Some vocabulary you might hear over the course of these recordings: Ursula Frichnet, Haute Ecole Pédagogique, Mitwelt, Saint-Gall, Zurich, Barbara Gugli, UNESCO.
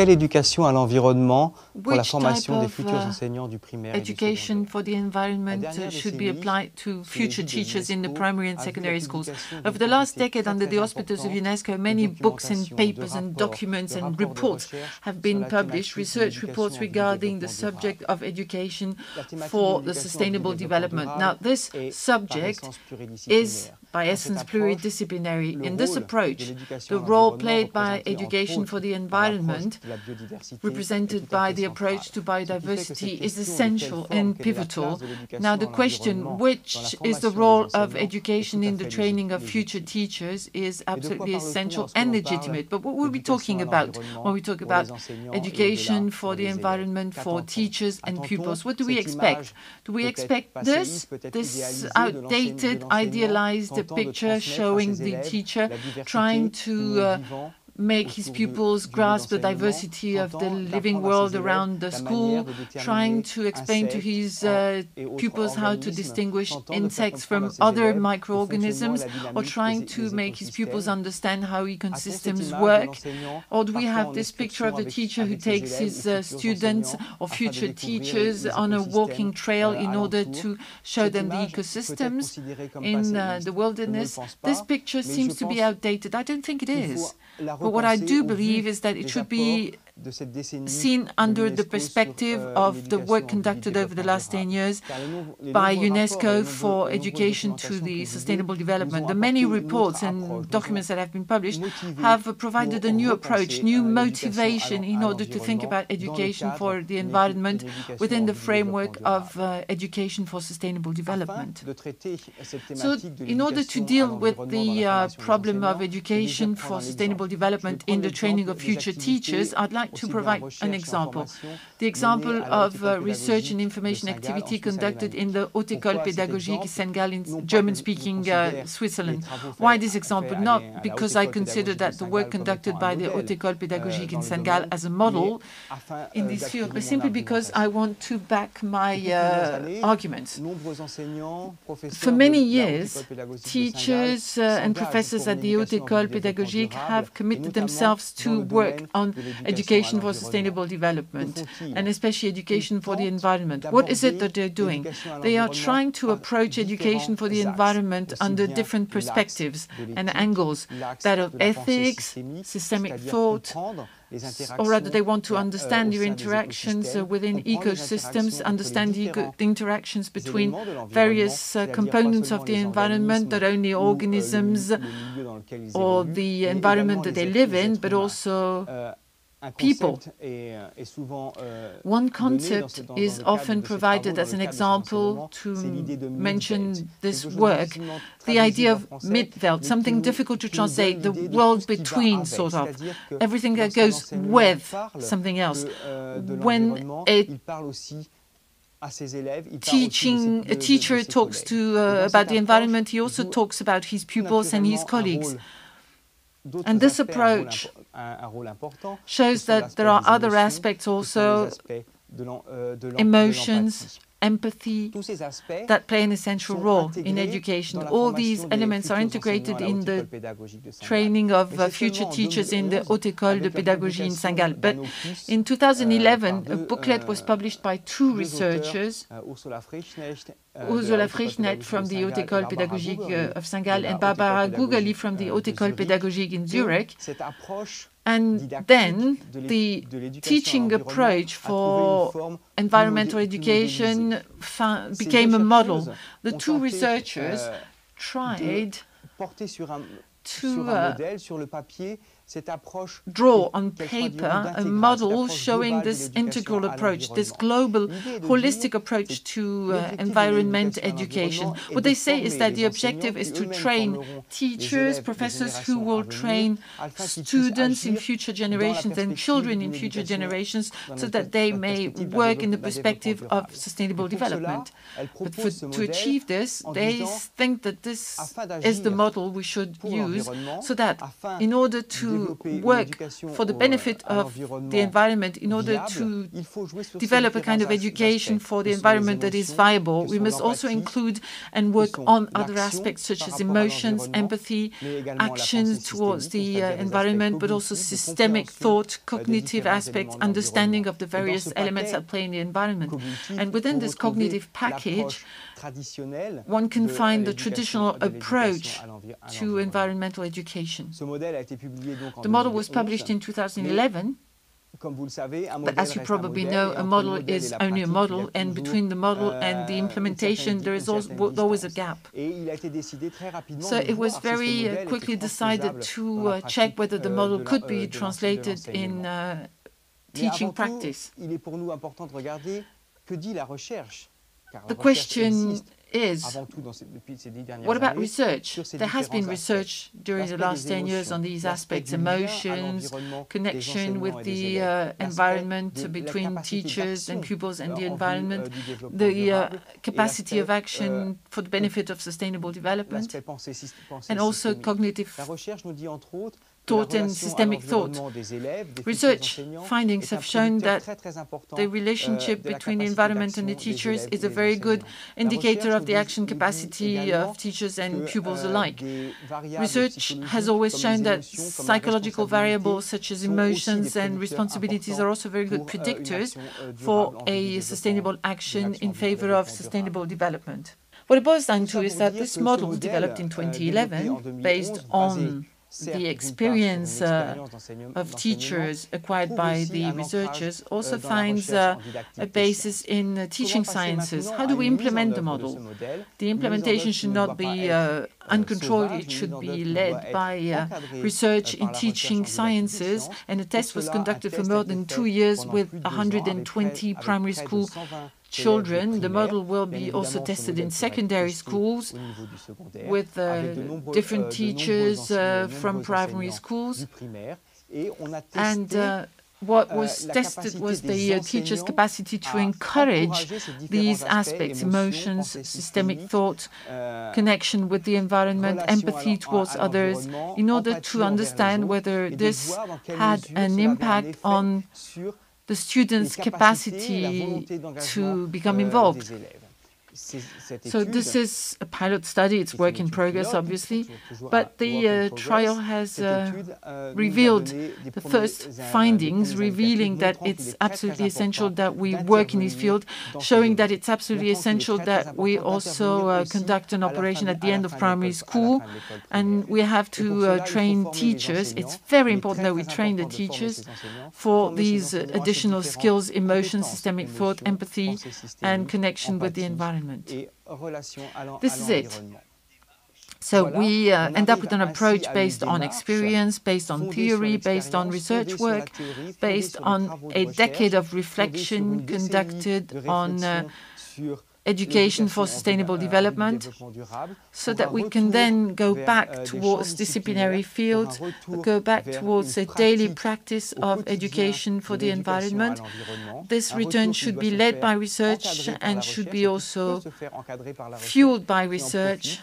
quelle éducation à l'environnement pour la formation des futurs enseignants du primaire et du secondaire? For the environment should be applied to future teachers in the primary and secondary schools. Over the last decade, under the auspices of UNESCO, many books and papers and documents and reports have been published, research reports regarding the subject of education for the sustainable development. Now, this subject is, by essence, pluridisciplinary. In this approach, the role played by education for the environment, represented by the approach to biodiversity, is essential and pivotal. Now, the question, which is the role of education in the training of future teachers, is absolutely essential and legitimate. But what we'll be talking about when we talk about education for the environment for teachers and pupils, what do we expect? Do we expect this outdated, idealized picture showing the teacher trying to make his pupils grasp the diversity of the living world around the school, trying to explain to his pupils how to distinguish insects from other microorganisms, or trying to make his pupils understand how ecosystems work? Or do we have this picture of the teacher who takes his students or future teachers on a walking trail in order to show them the ecosystems in the wilderness? This picture seems to be outdated. I don't think it is. But what I do believe is that it should be seen under the perspective of the work conducted over the last 10 years by UNESCO for education to the sustainable development. The many reports and documents that have been published have provided a new approach, new motivation in order to think about education for the environment within the framework of education for sustainable development. So in order to deal with the problem of education for sustainable development in the training of future teachers, I'd like to provide an example. The example of research and information activity conducted in the Haute Ecole Pédagogique Saint-Gall in German-speaking Switzerland. Why this example? Not because I consider that the work conducted by the Haute Ecole Pédagogique in Saint-Gall as a model in this field, but simply because I want to back my arguments. For many years, teachers and professors at the Haute Ecole Pédagogique have committed themselves to work on education for sustainable development, and especially education for the environment. What is it that they're doing? They are trying to approach education for the environment under different perspectives and angles, that of ethics, systemic thought, or rather they want to understand your interactions within ecosystems, understand the interactions between various components of the environment, not only organisms or the environment that they live in, but also people. One concept is often provided as an example to mention this work, the idea of Mitwelt, something difficult to translate, the world between, sort of, everything that goes with something else. When a teacher talks about the environment, he also talks about his pupils and his colleagues. And this approach shows that there are other aspects also, emotions, empathy, that play an essential role in education. All these elements are integrated in the training of future teachers in the Haute École de Pédagogie in Saint-Gall. But in 2011, a booklet was published by two researchers, Ursula Frichnet from the Haute École Pédagogique of Saint-Gall and Barbara Gugli from the Haute École Pédagogique in Zurich. And then the teaching approach for environmental education became a model. The two researchers tried to draw on paper a model showing this integral approach, this global, holistic approach to environment education. What they say is that the objective is to train teachers, professors who will train students in future generations and children in future generations so that they may work in the perspective of sustainable development. But to achieve this, they think that this is the model we should use so that in order to to work for the benefit of the environment in order to develop a kind of education for the environment that is viable. We must also include and work on other aspects such as emotions, empathy, actions towards the environment, but also systemic thought, cognitive aspects, understanding of the various elements at play in the environment. And within this cognitive package, one can find the traditional approach to environmental education. The model was published in 2011, but as you probably know, a model is only a model, and between the model and the implementation, there is always a gap. So it was very quickly decided to check whether the model could be translated in teaching practice. The question is, what about research? There has been research during the last 10 years on these aspects, emotions, connection with the environment between teachers and pupils and the environment, the capacity of action for the benefit of sustainable development, and also cognitive thought and systemic thought. Research findings have shown that the relationship between the environment and the teachers is a very good indicator of the action capacity of teachers and pupils alike. Research has always shown that psychological variables such as emotions and responsibilities are also very good predictors for a sustainable action in favor of sustainable development. What it boils down to is that this model, developed in 2011, based on the experience of teachers acquired by the researchers, also finds a basis in teaching sciences. How do we implement the model? The implementation should not be uncontrolled. It should be led by research in teaching sciences, and a test was conducted for more than 2 years with 120 primary school children. The model will be also tested in secondary schools with different teachers from primary schools. And what was tested was the teachers' capacity to encourage these aspects: emotions, systemic thought, connection with the environment, empathy towards others, in order to understand whether this had an impact on the students' capacity to become involved. So this is a pilot study. It's work in progress, obviously, but the trial has revealed the first findings, revealing that it's absolutely essential that we work in this field, showing that it's absolutely essential that we also conduct an operation at the end of primary school, and we have to train teachers. It's very important that we train the teachers for these additional skills: emotion, systemic thought, empathy, and connection with the environment. This is it. So we end up with an approach based on experience, based on theory, based on research work, based on a decade of reflection conducted on education for sustainable development, so that we can then go back towards disciplinary fields, go back towards a daily practice of education for the environment. This return should be led by research and should be also fueled by research.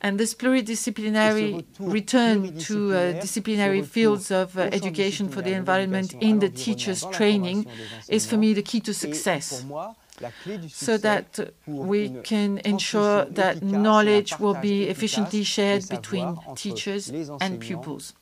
And this pluridisciplinary return to disciplinary fields of education for the environment in the teachers' training is, for me, the key to success, so that we can ensure that knowledge will be efficiently shared between teachers and pupils.